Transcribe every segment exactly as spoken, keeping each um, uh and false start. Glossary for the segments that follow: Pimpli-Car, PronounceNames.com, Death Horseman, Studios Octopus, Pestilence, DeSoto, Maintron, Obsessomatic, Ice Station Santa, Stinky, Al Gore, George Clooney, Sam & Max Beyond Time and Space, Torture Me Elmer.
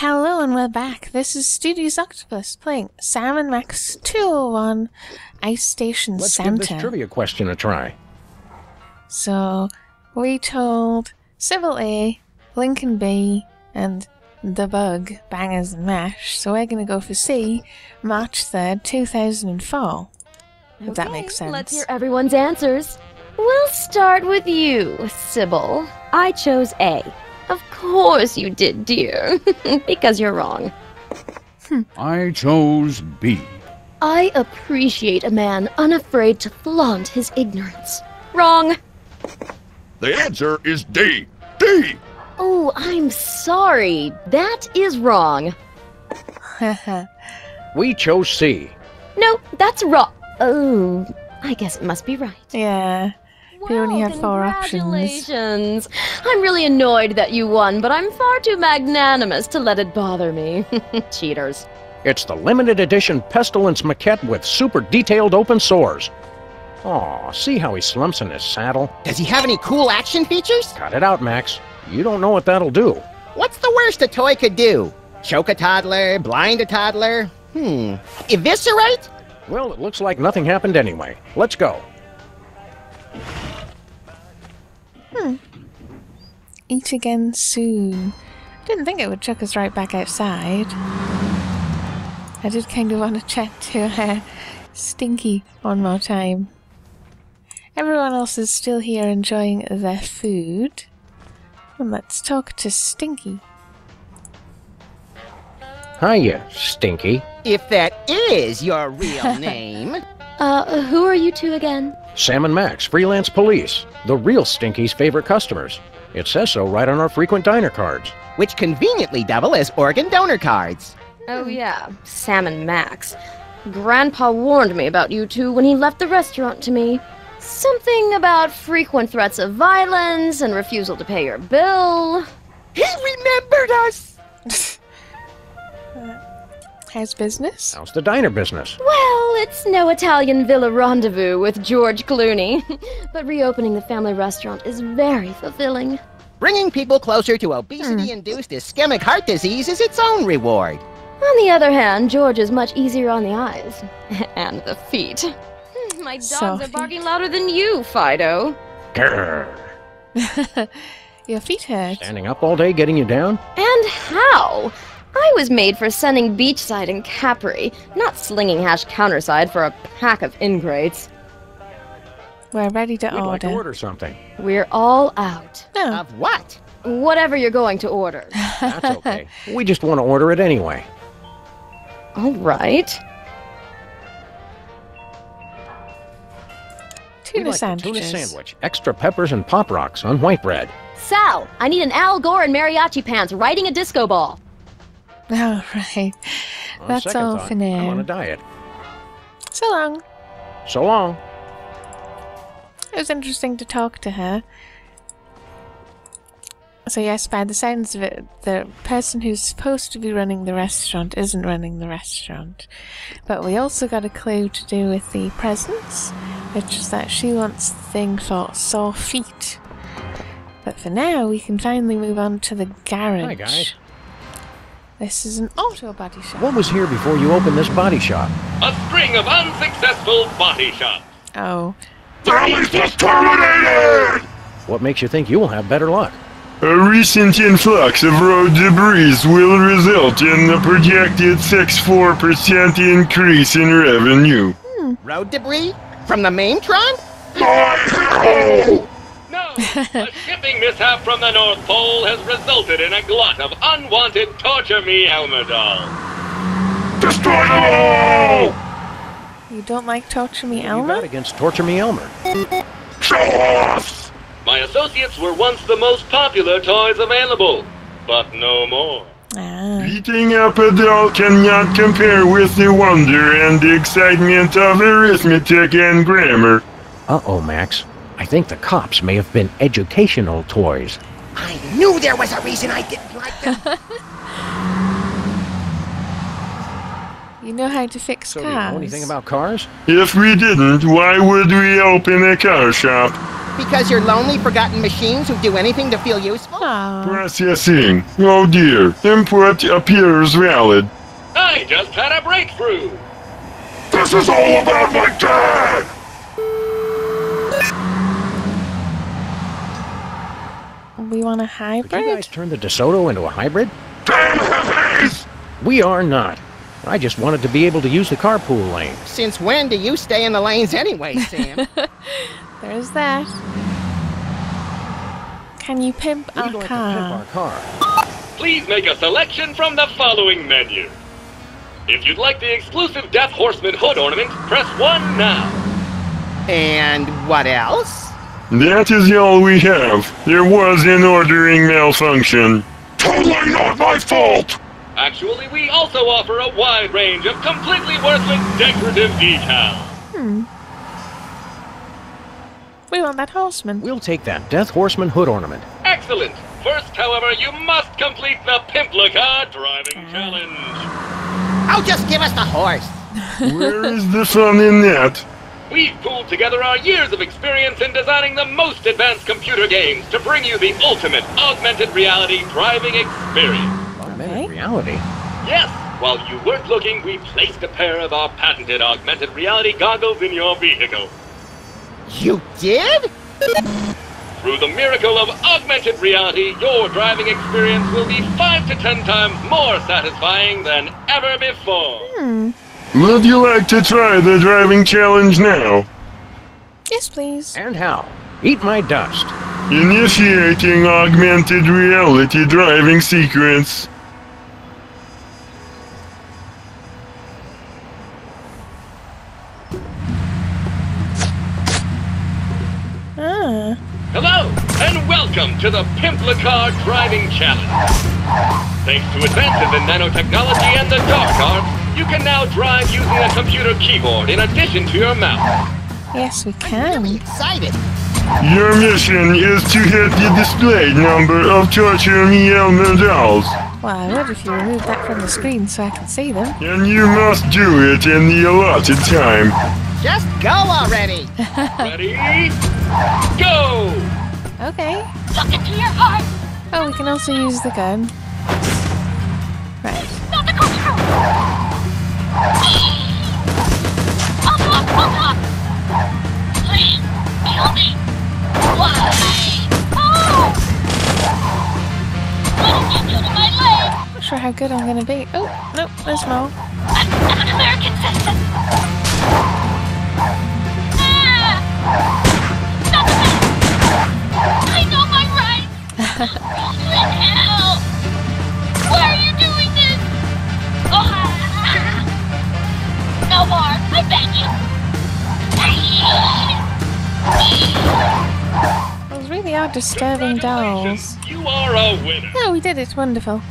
Hello and we're back. This is Studios Octopus playing Sam and Max two oh one Ice Station Santa. Let's give this trivia question a try. So, we told Sybil A, Lincoln B, and The Bug, Bangers and Mash. So we're going to go for C, March third, two thousand four. If okay, that makes sense. Let's hear everyone's answers. We'll start with you, Sybil. I chose A. Of course you did, dear. Because you're wrong. I chose B. I appreciate a man unafraid to flaunt his ignorance. Wrong. The answer is D. D! Oh, I'm sorry. That is wrong. We chose C. No, that's wrong. Oh, I guess it must be right. Yeah. Wow, we only had four options. Congratulations! I'm really annoyed that you won, but I'm far too magnanimous to let it bother me. Cheaters. It's the limited edition Pestilence maquette with super detailed open sores. Aw, see how he slumps in his saddle? Does he have any cool action features? Cut it out, Max. You don't know what that'll do. What's the worst a toy could do? Choke a toddler, blind a toddler, hmm, eviscerate? Well, it looks like nothing happened anyway. Let's go. Hmm. Eat again soon. Didn't think it would chuck us right back outside. I did kind of want to chat to uh, Stinky one more time. Everyone else is still here enjoying their food. And let's talk to Stinky. Hiya, Stinky. If that is your real name. Uh, who are you two again? Sam and Max, freelance police. The real Stinky's favorite customers. It says so right on our frequent diner cards. Which conveniently double as organ donor cards. Oh yeah, Sam and Max. Grandpa warned me about you two when he left the restaurant to me. Something about frequent threats of violence and refusal to pay your bill. He remembered us! uh, how's business? How's the diner business? Well, it's no Italian Villa Rendezvous with George Clooney. But reopening the family restaurant is very fulfilling. Bringing people closer to obesity-induced ischemic heart disease is its own reward. On the other hand, George is much easier on the eyes. And the feet. My dogs Sophie. Are barking louder than you, Fido. Grrr. Your feet hurt. Standing up all day, getting you down? And how? I was made for sending beachside in Capri, not slinging hash counterside for a pack of ingrates. We're ready to We'd order. Like to order something. We're all out. No. Of what? Whatever you're going to order. That's okay. We just want to order it anyway. All right. Tuna sandwiches. Like tuna sandwich, extra peppers and pop rocks on white bread. Sal, I need an Al Gore in mariachi pants riding a disco ball. All right. On That's all thought, for now. I'm on a diet. So long. So long. It was interesting to talk to her. So yes, by the sounds of it, the person who's supposed to be running the restaurant isn't running the restaurant. But we also got a clue to do with the presents, which is that she wants the thing for sore feet. But for now, we can finally move on to the garage. Hi, guys. This is an auto body shop. What was here before you opened this body shop? A string of unsuccessful body shops. Oh. The lease was terminated! What makes you think you will have better luck? A recent influx of road debris will result in the projected sixty-four percent increase in revenue. Hmm. Road debris? From the Maintron? No! No! A shipping mishap from the North Pole has resulted in a glut of unwanted Torture Me Elmer dolls. Destroy them all! You don't like Torture Me Elmer? You're not against Torture Me Elmer. Show off! My associates were once the most popular toys available, but no more. Ah. Beating up a doll cannot compare with the wonder and excitement of arithmetic and grammar. Uh-oh, Max. I think the cops may have been educational toys. I knew there was a reason I didn't like them. You know how to fix so cars. So you know anything about cars? If we didn't, why would we open a car shop? because you're lonely, forgotten machines who do anything to feel useful? Aww. Processing. Oh dear. Input appears valid. I just had a breakthrough. This is all about my dad! We want a hybrid? Did you guys turn the DeSoto into a hybrid? Damn heavens! We are not. I just wanted to be able to use the carpool lane. Since when do you stay in the lanes anyway, Sam? There's that. Can you pimp our, car? Pimp our car? Please make a selection from the following menu. If you'd like the exclusive Death Horseman hood ornament, press one now. And what else? That is all we have. There was an ordering malfunction. Totally not my fault! Actually, we also offer a wide range of completely worthless decorative decals. Hmm. We want that horseman. We'll take that Death Horseman hood ornament. Excellent! First, however, you must complete the Pimpli-Car driving uh. challenge. Oh, just give us the horse. Where is the fun in that? We've pooled together our years of experience in designing the most advanced computer games to bring you the ultimate augmented reality driving experience. Augmented reality? Yes! While you weren't looking, we placed a pair of our patented augmented reality goggles in your vehicle. You did? Through the miracle of augmented reality, your driving experience will be five to ten times more satisfying than ever before. Hmm. Would you like to try the driving challenge now? Yes, please. And how? Eat my dust. Initiating augmented reality driving sequence. Ah. Hello, and welcome to the Pimpli-Car driving challenge. Thanks to advances in nanotechnology and the dark arts, you can now drive using a computer keyboard in addition to your mouse. Yes, we can. I'm really excited. Your mission is to hit the displayed number of Torture Me Elmer dolls. Well, I would if you remove that from the screen so I can see them. And you must do it in the allotted time. Just go already! Ready? Go! Okay. Lock it to your heart! Oh, we can also use the gun. Right. Not the control! Up, up, up, up! Please, kill me! Why? Oh! What did you do to my leg? I'm not sure how good I'm gonna be. Oh, nope, there's more. I'm, I'm an American citizen! Ah! Stop it! I know my rights! You're in hell! Why are you doing this? Oh, ha, ha. No more, I bet you! Those really are disturbing dolls. You are a winner. Oh, we did it. Wonderful.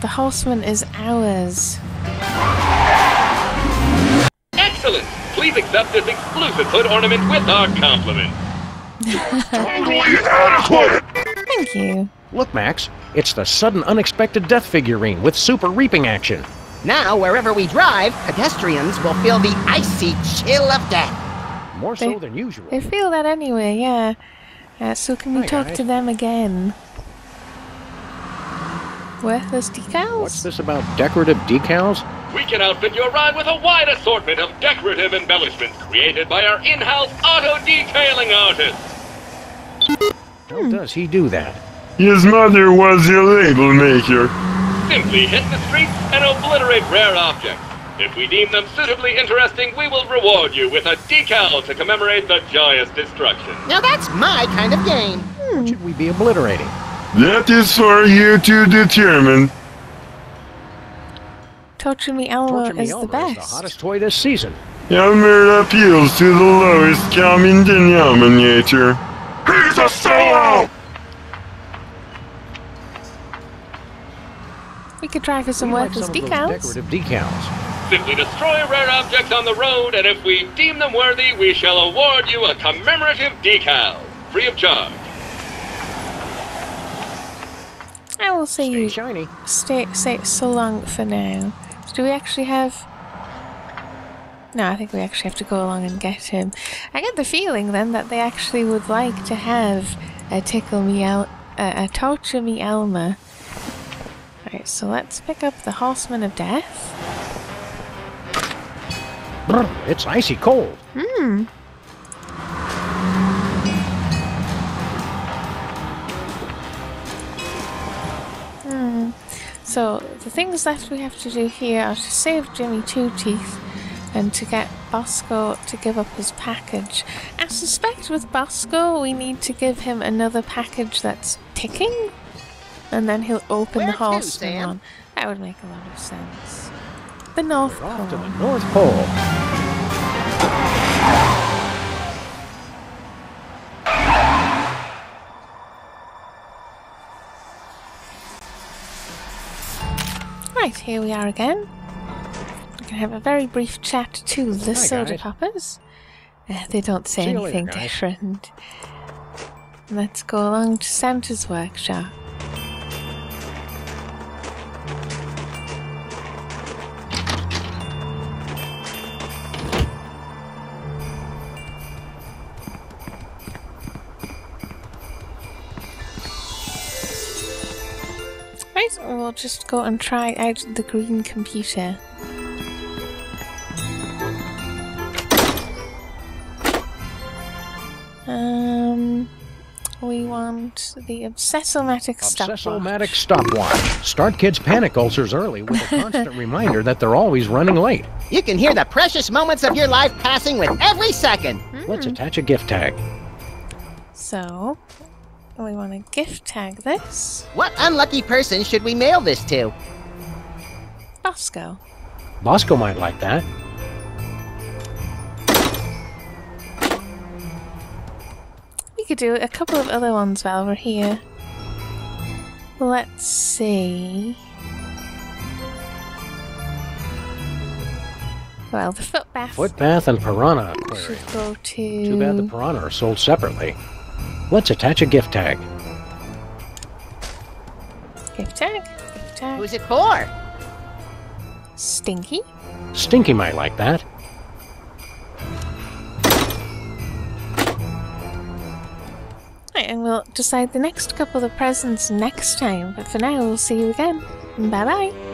The horseman is ours. Excellent. Please accept this exclusive hood ornament with our compliment. Totally adequate. Thank you. Look, Max. It's the sudden unexpected death figurine with super reaping action. Now, wherever we drive, pedestrians will feel the icy chill of death. More they, so than usual. They feel that anyway, yeah. Uh, so can we Hi talk guys. to them again? Worthless decals? What's this about decorative decals? We can outfit your ride with a wide assortment of decorative embellishments created by our in-house auto detailing artist. How hmm. does he do that? His mother was a label maker. Simply hit the streets and obliterate rare objects. If we deem them suitably interesting, we will reward you with a decal to commemorate the joyous destruction. Now that's my kind of game. Hmm. What should we be obliterating? That is for you to determine. Torture Me Elmer is the best. Is the hottest toy this season. Elmer appeals to the lowest common denominator. He's a sellout! We could try for some worthless like decals. Decorative decals. Simply destroy rare objects on the road, and if we deem them worthy, we shall award you a commemorative decal, free of charge. I will say you shiny. Stay, stay so long for now. Do we actually have... No, I think we actually have to go along and get him. I get the feeling then that they actually would like to have a tickle me El- uh, a torture me Elmer. Alright, so let's pick up the Horseman of Death. Brr, it's icy cold. Hmm. Hmm. So the things left we have to do here are to save Jimmy Two Teeth and to get Bosco to give up his package. I suspect with Bosco we need to give him another package that's ticking, and then he'll open Where the Horseman on. That would make a lot of sense. The North Pole. Off to the North Pole. Right, here we are again. We can have a very brief chat to the Hi, soda guys. poppers. Uh, they don't say See anything later, different. Let's go along to Santa's workshop. We'll just go and try out the green computer. Um, we want the Obsessomatic stopwatch. Obsessomatic stopwatch. Start kids' panic ulcers early with a constant reminder that they're always running late. You can hear the precious moments of your life passing with every second. Mm. Let's attach a gift tag. So... we want to gift tag this. What unlucky person should we mail this to? Bosco. Bosco might like that. We could do a couple of other ones while we're here. Let's see. Well, the foot bath. Foot bath and piranha. We should go to... Too bad the piranha are sold separately. Let's attach a gift tag. Gift tag? Gift tag. Who's it for? Stinky. Stinky might like that. Right, and we'll decide the next couple of presents next time. But for now, we'll see you again. Bye-bye.